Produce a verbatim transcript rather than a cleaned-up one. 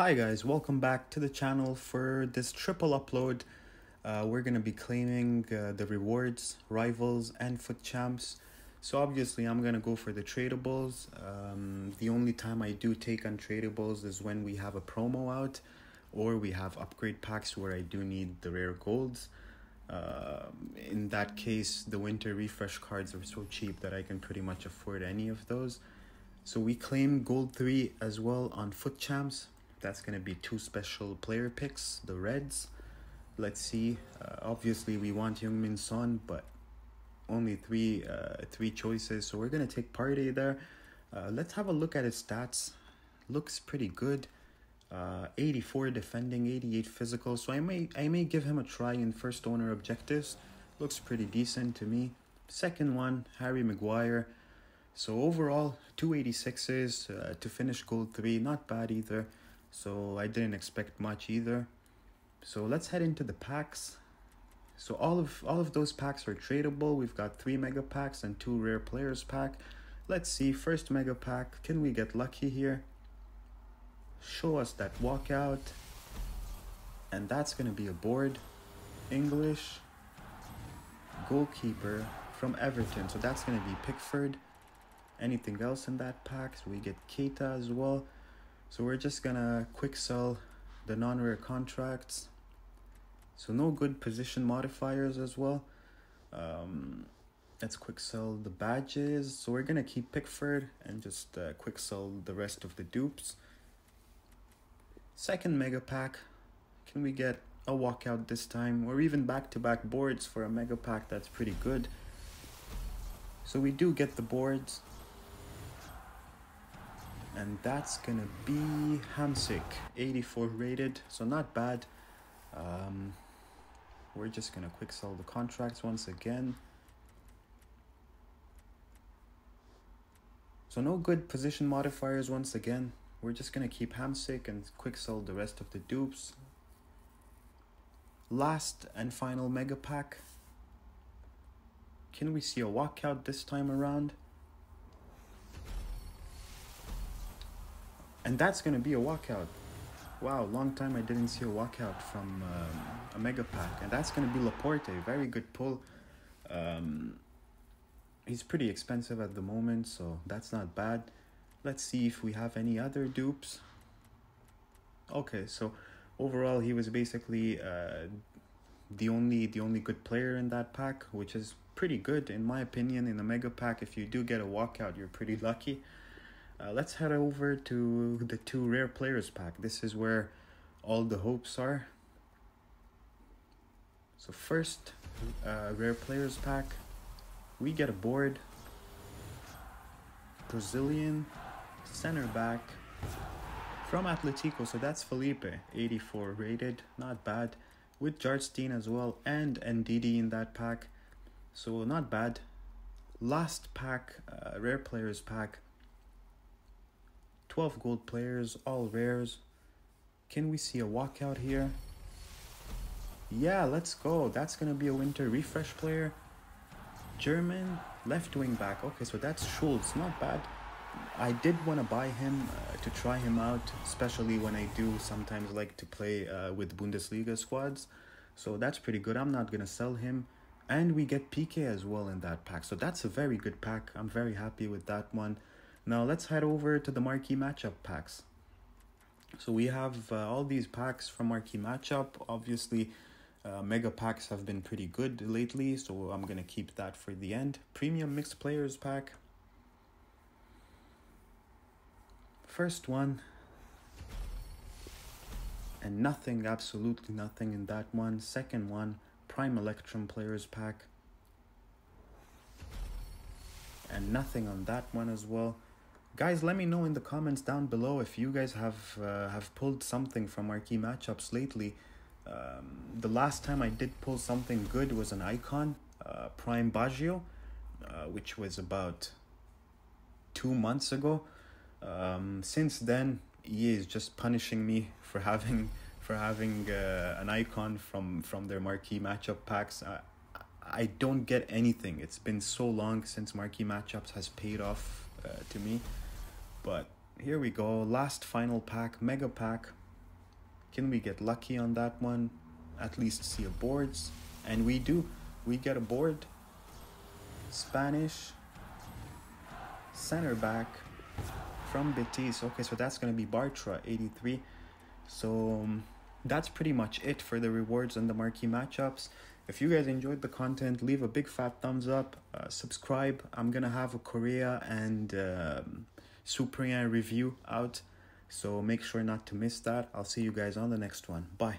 Hi guys, welcome back to the channel. For this triple upload, uh, we're going to be claiming uh, the rewards, rivals and FUTChamps. So obviously I'm going to go for the tradables. Um, the only time I do take on tradables is when we have a promo out or we have upgrade packs where I do need the rare golds. Uh, in that case, the winter refresh cards are so cheap that I can pretty much afford any of those. So we claim gold three as well on FUTChamps. That's going to be two special player picks, the Reds. Let's see. Uh, obviously, we want Jung Min Son, but only three, uh, three choices. So we're going to take Party there. Uh, let's have a look at his stats. Looks pretty good. Uh, eighty-four defending, eighty-eight physical. So I may, I may give him a try in first owner objectives. Looks pretty decent to me. Second one, Harry Maguire. So overall, two eighty-sixes uh, to finish gold three. Not bad either. So I didn't expect much either. So let's head into the packs. So all of all of those packs are tradable. We've got three mega packs and two rare players pack. Let's see, first mega pack. Can we get lucky here? Show us that walkout. And that's gonna be a board. English goalkeeper from Everton. So that's gonna be Pickford. Anything else in that pack? So we get Keita as well. So we're just gonna quick sell the non-rare contracts. So no good position modifiers as well. Um, let's quick sell the badges. So we're gonna keep Pickford and just uh, quick sell the rest of the dupes. Second mega pack. Can we get a walkout this time? Or even back-to-back boards for a mega pack? That's pretty good. So we do get the boards. And that's going to be Hamsik, eighty-four rated, so not bad. Um, we're just going to quick sell the contracts once again. So no good position modifiers once again. We're just going to keep Hamsik and quick sell the rest of the dupes. Last and final mega pack. Can we see a walkout this time around? And that's going to be a walkout. Wow, long time I didn't see a walkout from um, a mega pack. And that's going to be Laporte. Very good pull. Um, he's pretty expensive at the moment, so that's not bad. Let's see if we have any other dupes. Okay, so overall he was basically uh, the only the only good player in that pack, which is pretty good in my opinion. In the mega pack, if you do get a walkout, you're pretty lucky. Uh, let's head over to the two rare players pack. This is where all the hopes are. So first, uh, rare players pack. We get a board. Brazilian center back from Atletico. So that's Felipe, eighty-four rated. Not bad. With Jarstein as well and Ndidi in that pack. So not bad. Last pack, uh, rare players pack. twelve gold players, all rares. Can we see a walkout here? Yeah, let's go. That's going to be a winter refresh player. German left wing back. Okay, so that's Schultz. Not bad. I did want to buy him uh, to try him out, especially when I do sometimes like to play uh, with Bundesliga squads. So that's pretty good. I'm not going to sell him. And we get P K as well in that pack. So that's a very good pack. I'm very happy with that one. Now let's head over to the Marquee Matchup packs. So we have uh, all these packs from Marquee Matchup. Obviously, uh, mega packs have been pretty good lately, so I'm going to keep that for the end. Premium Mixed Players pack. First one. And nothing, absolutely nothing in that one. Second one, Prime Electrum Players pack. And nothing on that one as well. Guys, let me know in the comments down below if you guys have uh, have pulled something from Marquee Matchups lately. Um, the last time I did pull something good was an icon, uh, Prime Baggio, uh, which was about two months ago. Um, since then, E A is just punishing me for having for having uh, an icon from from their Marquee Matchup packs. Uh, I don't get anything. It's been so long since Marquee Matchups has paid off uh, to me. But here we go, last final pack, mega pack. Can we get lucky on that one? At least see a boards. And we do. We get a board. Spanish. Center back from Betis. Okay, so that's going to be Bartra, eighty-three. So um, that's pretty much it for the rewards and the marquee matchups. If you guys enjoyed the content, leave a big fat thumbs up, uh, subscribe. I'm going to have a Korea and um, Supreme review out, so make sure not to miss that. I'll see you guys on the next one. Bye.